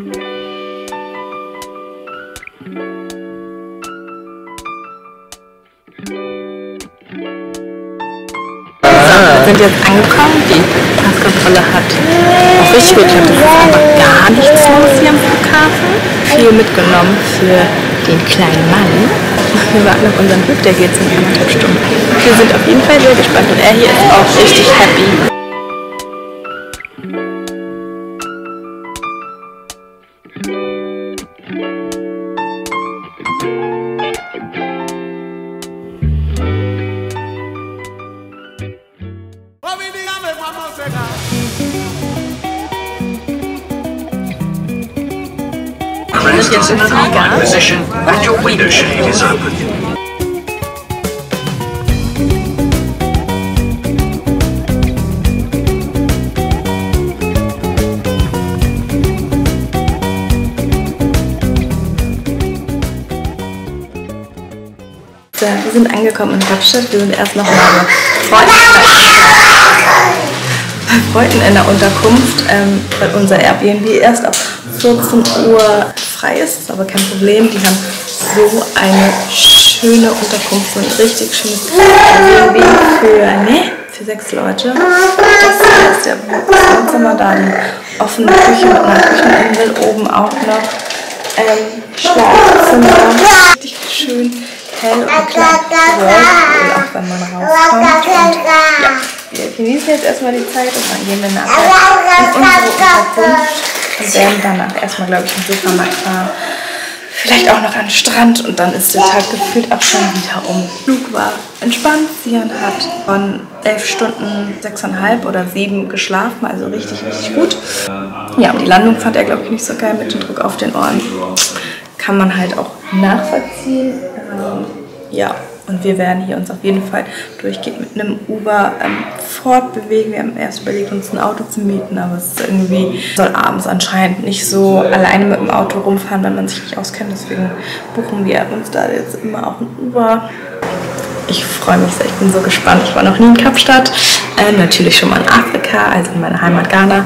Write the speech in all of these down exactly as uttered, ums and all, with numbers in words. Wir sind jetzt angekommen, die Passkontrolle hat auch richtig gut, ich hatte aber gar nichts los hier am Flughafen. Viel mitgenommen für den kleinen Mann. Wir warten auf unseren Flug, der geht jetzt in anderthalb Stunden. Wir sind auf jeden Fall sehr gespannt und er hier ist auch richtig happy. Please consider the upright position and your window shade is open. So, wir sind angekommen in Kapstadt. Wir sind erst noch mal bei Freunden in der Unterkunft, ähm, weil unser Airbnb erst ab vierzehn Uhr frei ist. Ist aber kein Problem. Die haben so eine schöne Unterkunft, so ein richtig schönes Airbnb für, ne, für sechs Leute. Das ist ja das Wohnzimmer, da die offene Küche mit einer Kücheninsel, oben auch noch ähm, Schlafzimmer. Richtig schön. Hell und klar gewollt, auch wenn man rauskommt. Und ja, wir genießen jetzt erstmal die Zeit und dann gehen wir nachher in unsere Unterkunft und werden danach erstmal, glaube ich, im Supermarkt fahren. Vielleicht auch noch an den Strand und dann ist der Tag gefühlt auch schon wieder um. Flug war entspannt. Sian hat von elf Stunden sechseinhalb oder sieben geschlafen, also richtig, richtig gut. Ja, und die Landung fand er, glaube ich, nicht so geil mit dem Druck auf den Ohren. Kann man halt auch nachvollziehen. Ähm, ja, und wir werden hier uns auf jeden Fall durchgehend mit einem Uber ähm, fortbewegen. Wir haben erst überlegt, uns ein Auto zu mieten, aber es ist irgendwie, soll abends anscheinend nicht so alleine mit dem Auto rumfahren, wenn man sich nicht auskennt. Deswegen buchen wir uns da jetzt immer auch ein Uber. Ich freue mich sehr, ich bin so gespannt. Ich war noch nie in Kapstadt. Ähm, natürlich schon mal in Afrika, also in meiner Heimat Ghana,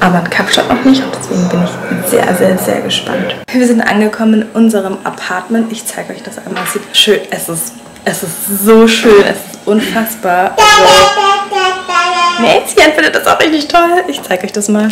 aber in Kapstadt noch nicht. Und deswegen bin ich sehr, sehr, sehr gespannt. Wir sind angekommen in unserem Apartment. Ich zeige euch das einmal. Es sieht schön. Es ist, es ist so schön. Es ist unfassbar. Also, Mädchen findet das auch richtig toll. Ich zeige euch das mal.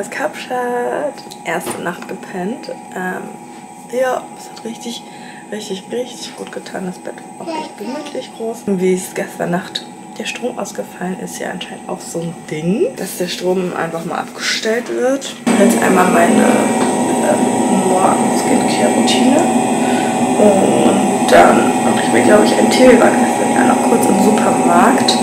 Aus Kapstadt. Erste Nacht gepennt. Ähm, ja, es hat richtig, richtig, richtig gut getan. Das Bett war auch echt gemütlich groß. Und wie es gestern Nacht der Strom ausgefallen ist, ja anscheinend auch so ein Ding, dass der Strom einfach mal abgestellt wird. Jetzt einmal meine äh, Morgen-Skincare-Routine. Und dann mache ich mir, glaube ich, einen Tee. Wir waren gestern ja noch kurz im Supermarkt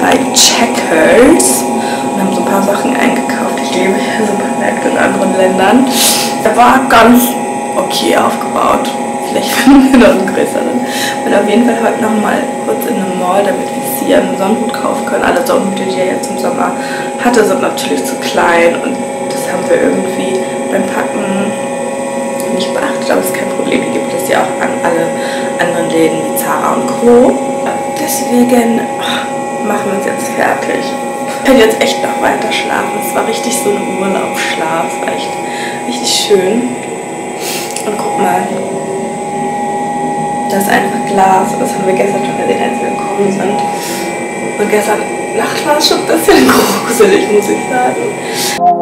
bei Checkers und haben so ein paar Sachen eingekauft. Supermärkte in anderen Ländern. Er war ganz okay aufgebaut. Vielleicht finden wir noch einen größeren. Ich bin auf jeden Fall heute nochmal kurz in einem Mall, damit wir hier einen Sonnenhut kaufen können. Alle Sonnenhüte, die er jetzt im Sommer hatte, sind natürlich zu klein und das haben wir irgendwie beim Packen nicht beachtet, aber es ist kein Problem. Die gibt es ja auch an alle anderen Läden wie Zara und Co. Deswegen oh, machen wir uns jetzt fertig. Ich kann jetzt echt noch weiter schlafen. Es war richtig so ein Urlaubsschlaf. Es war echt richtig schön. Und guck mal, das ist einfach Glas. Das haben wir gestern schon gesehen, als wir gekommen sind. Und gestern die Nacht war schon ein bisschen gruselig, muss ich sagen.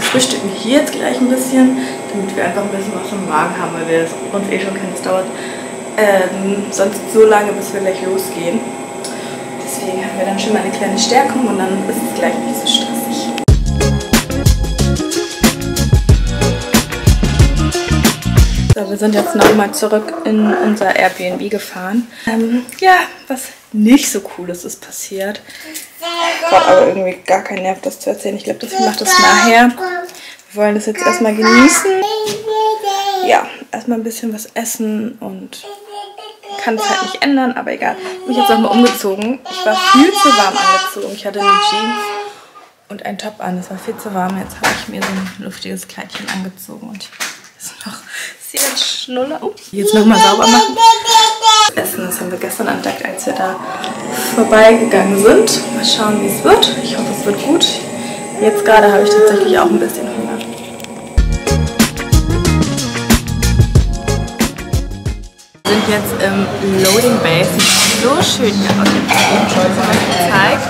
Frühstücken hier jetzt gleich ein bisschen, damit wir einfach ein bisschen was im Magen haben, weil wir uns eh schon kennen, es dauert ähm, sonst so lange, bis wir gleich losgehen. Deswegen haben wir dann schon mal eine kleine Stärkung und dann ist es gleich nicht so stressig. So, wir sind jetzt nochmal zurück in unser Airbnb gefahren. Ähm, ja, was nicht so Cooles ist passiert. Gott, aber irgendwie gar keinen Nerv, das zu erzählen. Ich glaube, das macht das nachher. Wir wollen das jetzt erstmal genießen. Ja, erstmal ein bisschen was essen und kann es halt nicht ändern, aber egal. Ich bin jetzt nochmal umgezogen. Ich war viel zu warm angezogen. Ich hatte eine Jeans und einen Top an. Das war viel zu warm. Jetzt habe ich mir so ein luftiges Kleidchen angezogen und ist noch sehr schnuller. Oh, jetzt nochmal sauber machen. Essen, das haben wir gestern entdeckt, als wir da vorbeigegangen sind. Mal schauen, wie es wird. Ich hoffe, es wird gut. Jetzt gerade habe ich tatsächlich auch ein bisschen Hunger. Wir sind jetzt im Loading Base. So schön hier aus dem gezeigt.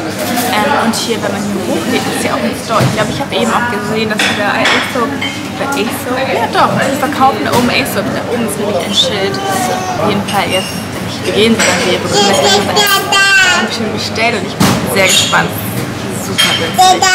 Ähm, und hier, wenn man hier hochgeht, ist ja auch ein Store. Ich glaube, ich habe eben auch gesehen, dass wir da ASOS, ja doch, sie verkaufen da oben ASOS. Da oben ist nämlich ein Schild. Auf jeden Fall jetzt nicht gehen, sondern wir bekommen jetzt ganz schön bestellt und ich bin sehr gespannt. Das ist super witzig.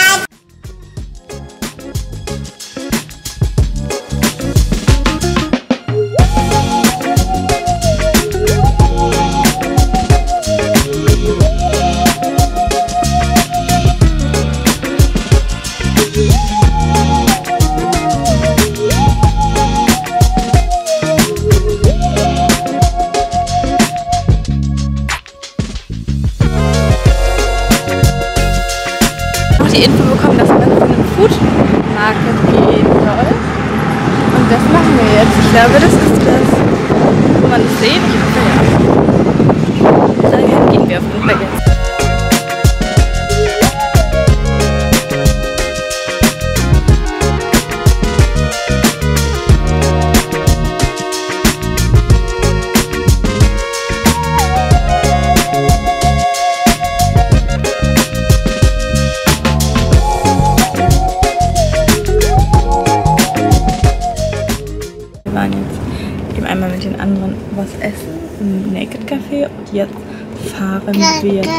Die Info bekommen, dass wir jetzt in den Food Market gehen soll. Und das machen wir jetzt. Ich glaube, das ist das. Kann man das sehen? Ich hoffe ja. Dann gehen wir auf den Weg. Was essen im Naked Café und jetzt fahren wir yeah.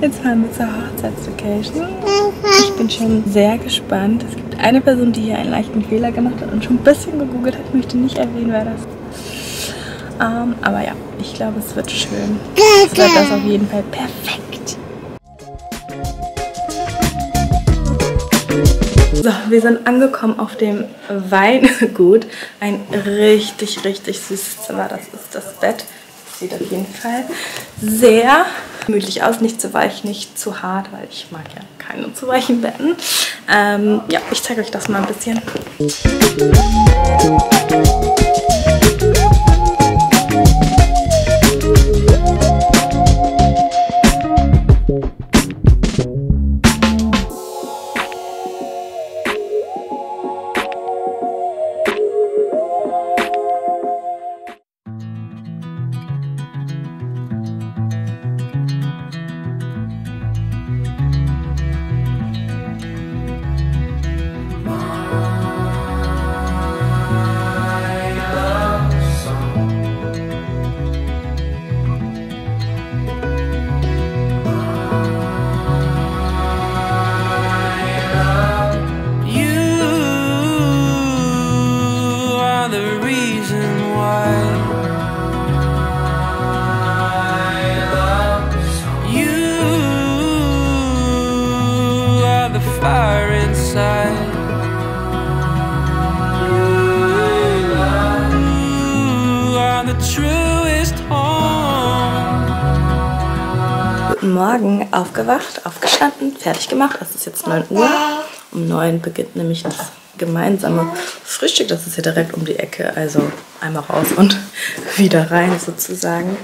jetzt fahren wir zur Hochzeitslocation. Ich bin schon sehr gespannt. Es gibt eine Person, die hier einen leichten Fehler gemacht hat und schon ein bisschen gegoogelt hat. Ich möchte nicht erwähnen, wer das ist. Um, aber ja, ich glaube, es wird schön. Es wird das auf jeden Fall perfekt. So, wir sind angekommen auf dem Weingut. Ein richtig, richtig süßes Zimmer. Das ist das Bett. Das sieht auf jeden Fall sehr gemütlich aus. Nicht zu weich, nicht zu hart, weil ich mag ja keine zu weichen Betten. Ähm, ja, ich zeige euch das mal ein bisschen. Guten Morgen, aufgewacht, aufgestanden, fertig gemacht. Es ist jetzt neun Uhr. Um neun beginnt nämlich das gemeinsame Frühstück. Das ist hier direkt um die Ecke. Also einmal raus und wieder rein sozusagen.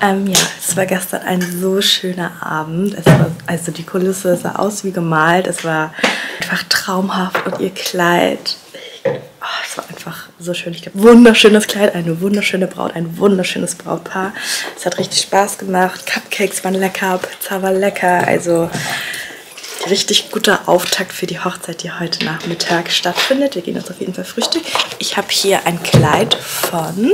Ähm, ja, es war gestern ein so schöner Abend. Es war, also die Kulisse sah aus wie gemalt. Es war einfach traumhaft und ihr Kleid. Oh, es war einfach so schön. Ich glaube, wunderschönes Kleid, eine wunderschöne Braut, ein wunderschönes Brautpaar. Es hat richtig Spaß gemacht. Cupcakes waren lecker, Pizza war lecker. Also richtig guter Auftakt für die Hochzeit, die heute Nachmittag stattfindet. Wir gehen jetzt auf jeden Fall Frühstück. Ich habe hier ein Kleid von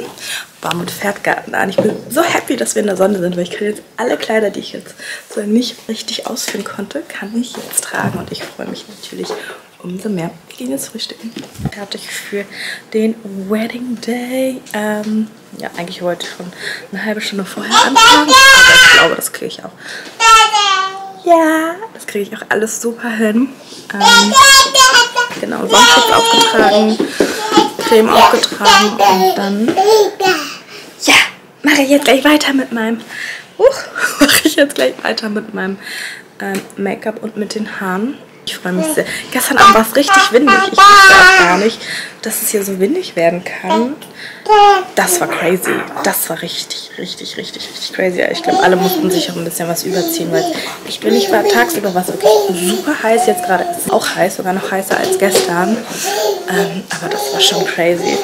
Baum und Pferdgarten an. Ich bin so happy, dass wir in der Sonne sind, weil ich kann jetzt alle Kleider, die ich jetzt so nicht richtig ausführen konnte, kann ich jetzt tragen. Und ich freue mich natürlich umso mehr. Wir gehen jetzt frühstücken. Fertig für den Wedding Day. Ähm, ja, eigentlich wollte ich schon eine halbe Stunde vorher anfangen. Aber ich glaube, das kriege ich auch. Ja, das kriege ich auch alles super hin. Ähm, genau, Sonnenschutz aufgetragen, Creme aufgetragen und dann... Ja, mache ich jetzt gleich weiter mit meinem... Uh, mache ich jetzt gleich weiter mit meinem ähm, Make-up und mit den Haaren. Ich freue mich sehr. Gestern Abend war es richtig windig. Ich wusste auch gar nicht, dass es hier so windig werden kann. Das war crazy. Das war richtig, richtig, richtig, richtig crazy. Ich glaube, alle mussten sich auch ein bisschen was überziehen, weil ich bin nicht war tagsüber was wirklich super heiß. Jetzt gerade ist es auch heiß, sogar noch heißer als gestern. Ähm, aber das war schon crazy.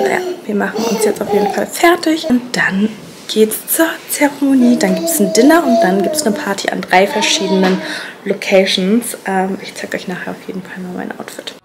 Naja, wir machen uns jetzt auf jeden Fall fertig und dann geht's zur Zeremonie, dann gibt es ein Dinner und dann gibt es eine Party an drei verschiedenen Locations. Ähm, ich zeige euch nachher auf jeden Fall mal mein Outfit.